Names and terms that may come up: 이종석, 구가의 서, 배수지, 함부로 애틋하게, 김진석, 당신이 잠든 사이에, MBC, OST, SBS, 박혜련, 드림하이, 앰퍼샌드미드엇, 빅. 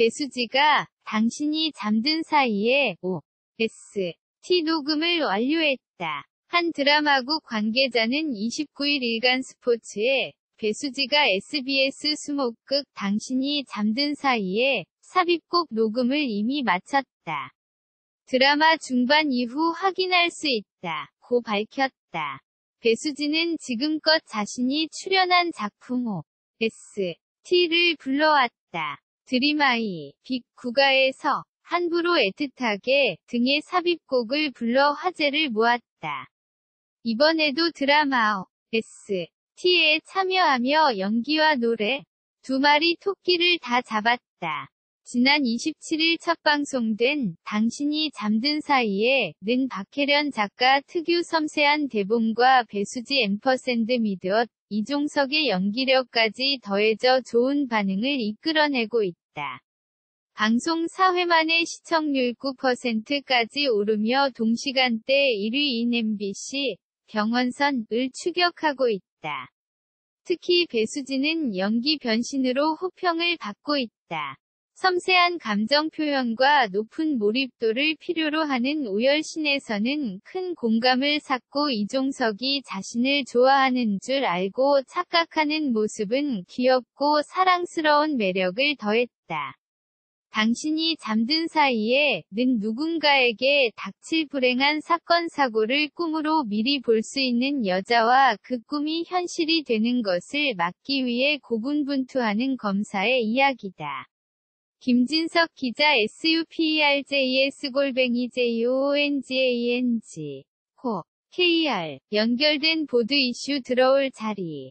배수지가 당신이 잠든 사이에 OST 녹음을 완료했다. 한 드라마국 관계자는 29일 일간 스포츠에 배수지가 SBS 수목극 당신이 잠든 사이에 삽입곡 녹음을 이미 마쳤다. 드라마 중반 이후 확인할 수 있다. 고 밝혔다. 배수지는 지금껏 자신이 출연한 작품 OST를 불러왔다. 드림하이, 빅, 구가의 서, 함부로 애틋하게 등의 삽입곡을 불러 화제를 모았다. 이번에도 드라마 OST에 참여하며 연기와 노래, 두 마리 토끼를 다 잡았다. 지난 27일 첫 방송된 당신이 잠든 사이에 는 박혜련 작가 특유 섬세한 대본과 배수지 앰퍼샌드미드엇, 이종석의 연기력까지 더해져 좋은 반응을 이끌어내고 있다. 방송 4회 만에 시청률 9%까지 오르며 동시간대 1위인 MBC, 병원선을 추격하고 있다. 특히 배수지는 연기 변신으로 호평을 받고 있다. 섬세한 감정 표현과 높은 몰입도를 필요로 하는 오열신에서는 큰 공감을 샀고 이종석이 자신을 좋아하는 줄 알고 착각하는 모습은 귀엽고 사랑스러운 매력을 더했다. 당신이 잠든 사이에 는 누군가에게 닥칠 불행한 사건 사고를 꿈으로 미리 볼 수 있는 여자와 그 꿈이 현실이 되는 것을 막기 위해 고군분투하는 검사의 이야기다. 김진석 기자 superjs@joongang.kr 연결된 보드 이슈 들어올 자리